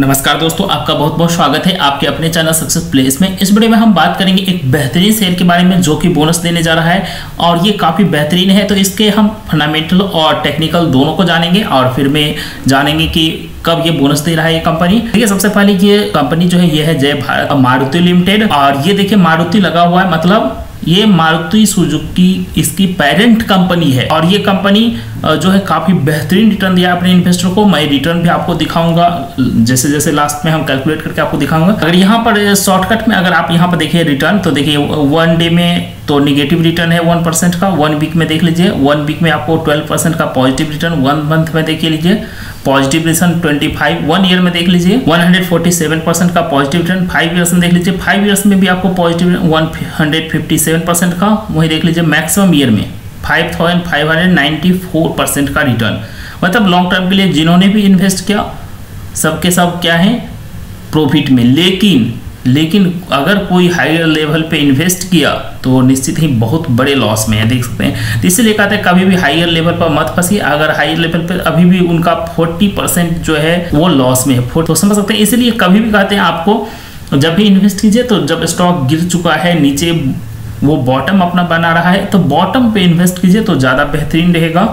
नमस्कार दोस्तों, आपका बहुत बहुत स्वागत है आपके अपने चैनल सक्सेस प्लेस में। इस वीडियो में हम बात करेंगे एक बेहतरीन शेयर के बारे में जो कि बोनस देने जा रहा है और ये काफ़ी बेहतरीन है। तो इसके हम फंडामेंटल और टेक्निकल दोनों को जानेंगे और फिर में जानेंगे कि कब ये बोनस दे रहा है ये कंपनी। देखिए सबसे पहले ये कंपनी जो है ये है जय भारत मारुति लिमिटेड और ये देखिए मारुति लगा हुआ है, मतलब ये मारुति सुजुकी इसकी पेरेंट कंपनी है और ये कंपनी जो है काफ़ी बेहतरीन रिटर्न दिया अपने इन्वेस्टर को। मैं रिटर्न भी आपको दिखाऊंगा, जैसे जैसे लास्ट में हम कैलकुलेट करके आपको दिखाऊंगा। अगर यहाँ पर शॉर्टकट में अगर आप यहाँ पर देखिए रिटर्न, तो देखिए वन डे में तो निगेटिव रिटर्न है 1% का, वन वीक में देख लीजिए, वन वीक में आपको 12% का पॉजिटिव रिटर्न, वन मंथ में देख लीजिए पॉजिटिव रिटर्न 25, वन ईयर में देख लीजिए 147% का पॉजिटिव रिटर्न, 5 ईयर्स में देख लीजिए, 5 ईयर्स में भी आपको पॉजिटिव 157% का, वही देख लीजिए मैक्सिमम ईयर में 5594% का रिटर्न। मतलब लॉन्ग टर्म के लिए जिन्होंने भी इन्वेस्ट किया सबके सब क्या है प्रॉफिट में। लेकिन अगर कोई हायर लेवल पे इन्वेस्ट किया तो निश्चित ही बहुत बड़े लॉस में है, देख सकते हैं। तो इसलिए कहते हैं कभी भी हायर लेवल पर मत फंसी। अगर हायर लेवल पर अभी भी उनका 40% जो है वो लॉस में है, तो समझ सकते हैं। इसलिए कभी भी कहते हैं आपको जब भी इन्वेस्ट कीजिए तो जब स्टॉक गिर चुका है, नीचे वो बॉटम अपना बना रहा है, तो बॉटम पे इन्वेस्ट कीजिए तो ज़्यादा बेहतरीन रहेगा।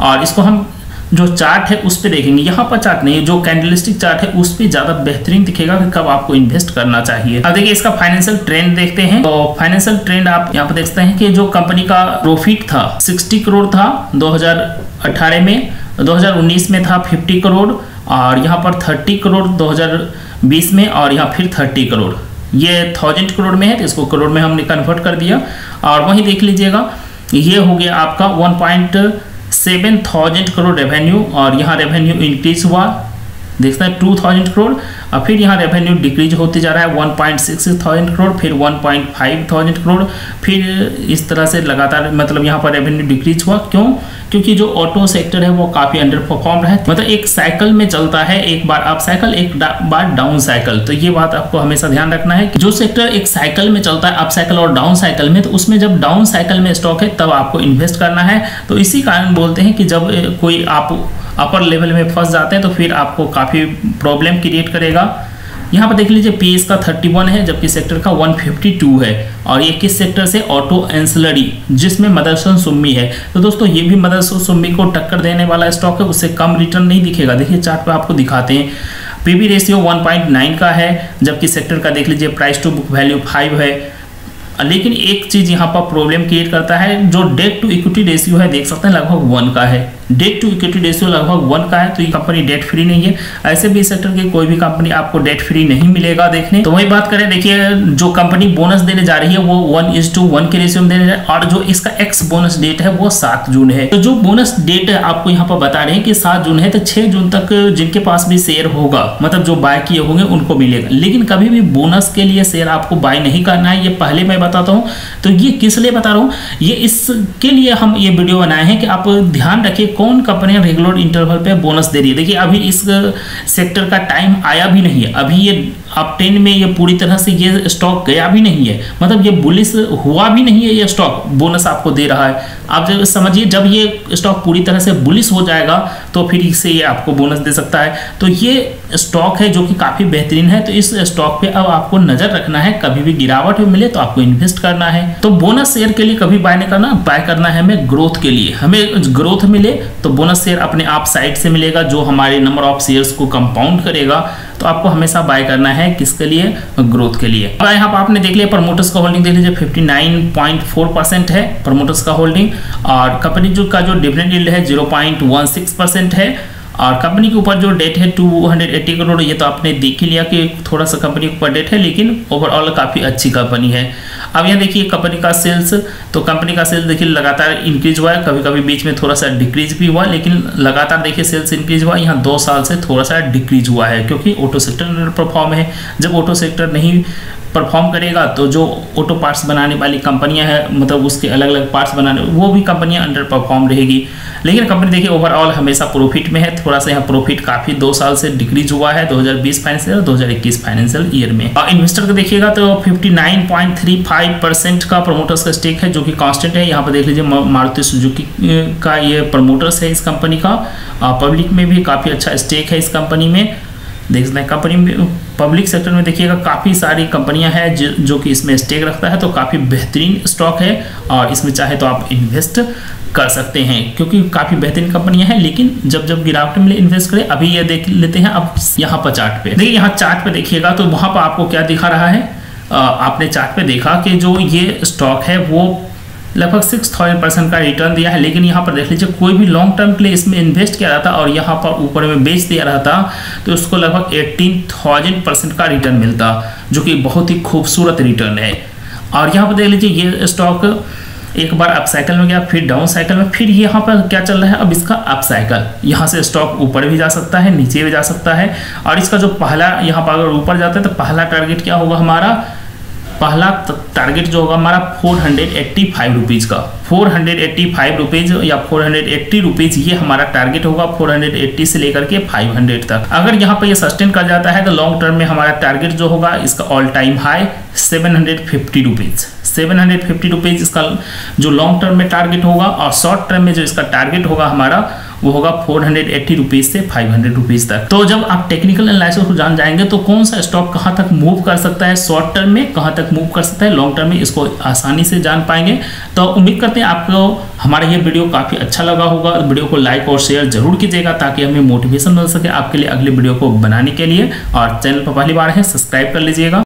और इसको हम जो चार्ट है उस पे देखेंगे, यहाँ पर चार्ट नहीं, जो कैंडलिस्टिक चार्ट है उस पे ज़्यादा बेहतरीन दिखेगा कि कब आपको इन्वेस्ट करना चाहिए। अब देखिए इसका फाइनेंशियल ट्रेंड देखते हैं। तो फाइनेंशियल ट्रेंड आप यहाँ पर देखते हैं कि जो कंपनी का प्रॉफिट था 60 करोड़ था 2018 में, 2019 में था 50 करोड़ और यहाँ पर 30 करोड़ 2020 में, और यहाँ फिर 30 करोड़, ये 1000 करोड़ में है तो इसको करोड़ में हमने कन्वर्ट कर दिया। और वहीं देख लीजिएगा ये हो गया आपका 1,7,000 करोड़ रेवेन्यू, और यहाँ रेवेन्यू इंक्रीज हुआ देखते हैं 2,000 करोड़, और फिर यहाँ रेवेन्यू डिक्रीज होते जा रहा है 1,6,000 करोड़, फिर 1,5,000 करोड़, फिर इस तरह से लगातार, मतलब यहाँ पर रेवेन्यू डिक्रीज हुआ। क्यों? क्योंकि जो ऑटो सेक्टर है वो काफ़ी अंडर परफॉर्म रहा है। मतलब एक साइकिल में चलता है, एक बार अप साइकिल, एक बार डाउन साइकिल। तो ये बात आपको हमेशा ध्यान रखना है कि जो सेक्टर एक साइकिल में चलता है, अप साइकिल और डाउन साइकिल में, तो उसमें जब डाउन साइकिल में स्टॉक है तब आपको इन्वेस्ट करना है। तो इसी कारण बोलते हैं कि जब कोई आप अपर लेवल में फंस जाते हैं तो फिर आपको काफ़ी प्रॉब्लम क्रिएट करेगा। यहाँ पर देख लीजिए पी एस का 31 है जबकि सेक्टर का 152 है, और ये किस सेक्टर से? ऑटो एंसिलरी, जिसमें मदरसन सुम्मी है। तो दोस्तों ये भी मदरसन सुम्मी को टक्कर देने वाला स्टॉक है, उससे कम रिटर्न नहीं दिखेगा। देखिए चार्ट पे आपको दिखाते हैं, पीबी रेशियो 1.9 का है जबकि सेक्टर का देख लीजिए प्राइस टू बुक वैल्यू 5 है। लेकिन एक चीज़ यहाँ पर प्रॉब्लम क्रिएट करता है, जो डेट टू इक्विटी रेशियो है देख सकते हैं लगभग 1 का है, डेट टू इक्विटी रेशियो लगभग 1 का है। तो ये कंपनी डेट फ्री नहीं है, ऐसे भी सेक्टर की कोई भी कंपनी आपको डेट फ्री नहीं मिलेगा देखने। तो वही बात करें, देखिए जो कंपनी बोनस देने जा रही है वो 1:1 के रेशियो में देने जा रही है, और जो इसका एक्स बोनस डेट है वो 7 जून है। तो जो बोनस डेट आपको यहाँ पर बता रहे हैं कि 7 जून है, तो 6 जून तक जिनके पास भी शेयर होगा, मतलब जो बाय किए होंगे उनको मिलेगा। लेकिन कभी भी बोनस के लिए शेयर आपको बाय नहीं करना है, ये पहले मैं बताता हूँ। तो ये किस लिए बता रहा हूँ, ये इसके लिए हम ये वीडियो बनाए हैं कि आप ध्यान रखिए कौन कंपनियां रेगुलर इंटरवल पे बोनस दे रही है। देखिए अभी इस सेक्टर का टाइम आया भी नहीं है, अभी ये अप ट्रेंड में ये पूरी तरह से ये स्टॉक गया भी नहीं है, मतलब ये बुलिश हुआ भी नहीं है, ये स्टॉक बोनस आपको दे रहा है। आप जब समझिए जब ये स्टॉक पूरी तरह से बुलिश हो जाएगा तो फिर इससे ये आपको बोनस दे सकता है। तो ये स्टॉक है जो कि काफ़ी बेहतरीन है, तो इस स्टॉक पे अब आपको नज़र रखना है, कभी भी गिरावट मिले तो आपको इन्वेस्ट करना है। तो बोनस शेयर के लिए कभी बाय नहीं करना, बाय करना है हमें ग्रोथ के लिए। हमें ग्रोथ मिले तो बोनस शेयर अपने आप साइड से मिलेगा जो हमारे नंबर ऑफ शेयर्स को कंपाउंड करेगा। तो आपको हमेशा बाय करना है किसके लिए? ग्रोथ के लिए। और यहाँ पर आपने देख लिया प्रमोटर्स का होल्डिंग देख लीजिए 59.4% है प्रमोटर्स का होल्डिंग, और कंपनी जो का जो डिविडेंड यील्ड है 0.16% है, और कंपनी के ऊपर जो डेट है 280 करोड़। ये तो आपने देख ही लिया कि थोड़ा सा कंपनी के ऊपर डेट है, लेकिन ओवरऑल काफ़ी अच्छी कंपनी है। अब यहाँ देखिए कंपनी का सेल्स, तो कंपनी का सेल्स देखिए लगातार इंक्रीज हुआ है, कभी कभी बीच में थोड़ा सा डिक्रीज भी हुआ, लेकिन लगातार देखिए सेल्स इंक्रीज हुआ। यहाँ 2 साल से थोड़ा सा डिक्रीज हुआ है क्योंकि ऑटो सेक्टर परफॉर्म है। जब ऑटो सेक्टर नहीं परफॉर्म करेगा तो जो ऑटो पार्ट्स बनाने वाली कंपनियां हैं, मतलब उसके अलग अलग पार्ट्स बनाने, वो भी कंपनियां अंडर परफॉर्म रहेगी। लेकिन कंपनी देखिए ओवरऑल हमेशा प्रॉफिट में है, थोड़ा सा यहाँ प्रॉफिट काफ़ी 2 साल से डिक्रीज हुआ है, 2020 फाइनेंशियल और 2021 फाइनेंशियल ईयर में। और इन्वेस्टर को देखिएगा तो 59.35% का प्रमोटर्स का स्टेक है जो कि कांस्टेंट है। यहाँ पर देख लीजिए मारुति सुजुकी का ये प्रमोटर्स है इस कंपनी का, पब्लिक में भी काफ़ी अच्छा स्टेक है इस कंपनी में। देख सकते हैं। कंपनी पब्लिक सेक्टर में देखिएगा काफ़ी सारी कंपनियां हैं जो कि इसमें स्टेक रखता है, तो काफ़ी बेहतरीन स्टॉक है और इसमें चाहे तो आप इन्वेस्ट कर सकते हैं क्योंकि काफ़ी बेहतरीन कंपनियां हैं। लेकिन जब जब गिरावट मिले इन्वेस्ट करें। अभी ये देख लेते हैं अब यहाँ पर चार्ट पे, देखिए यहाँ चार्ट पे देखिएगा तो वहाँ पर आपको क्या दिखा रहा है। आपने चार्ट पे देखा कि जो ये स्टॉक है वो लगभग 6000% का रिटर्न दिया है, लेकिन यहाँ पर देख लीजिए कोई भी लॉन्ग टर्म के लिए इसमें इन्वेस्ट किया रहा था और यहाँ पर ऊपर में बेच दिया रहा था तो उसको लगभग 18000% का रिटर्न मिलता, जो कि बहुत ही खूबसूरत रिटर्न है। और यहाँ पर देख लीजिए ये स्टॉक एक बार अप साइकिल में गया, फिर डाउन साइकिल में, फिर यहाँ पर क्या चल रहा है अब इसका अप साइकिल। यहाँ से स्टॉक ऊपर भी जा सकता है, नीचे भी जा सकता है। और इसका जो पहला यहाँ पर अगर ऊपर जाता है तो पहला टारगेट क्या होगा हमारा, पहला टारगेट जो होगा हमारा 485 रुपीज़ का, 485 रुपीज़ या 480 रुपीज़ ये हमारा टारगेट होगा 480 से लेकर के 500 तक। अगर यहाँ पे ये सस्टेन कर जाता है तो लॉन्ग टर्म में हमारा टारगेट जो होगा इसका all time high 750 rupees, 750 rupees इसका जो लॉन्ग टर्म में टारगेट होगा। और शॉर्ट टर्म में जो इसका टारगेट होगा हमारा वो होगा 480 रुपीज़ से 500 रुपीज़ तक। तो जब आप टेक्निकल एनालिसिस को जान जाएंगे तो कौन सा स्टॉक कहाँ तक मूव कर सकता है, शॉर्ट टर्म में कहाँ तक मूव कर सकता है, लॉन्ग टर्म में, इसको आसानी से जान पाएंगे। तो उम्मीद करते हैं आपको हमारा ये वीडियो काफ़ी अच्छा लगा होगा। वीडियो को लाइक और शेयर जरूर कीजिएगा ताकि हमें मोटिवेशन मिल सके आपके लिए अगले वीडियो को बनाने के लिए। और चैनल पर पहली बार है सब्सक्राइब कर लीजिएगा।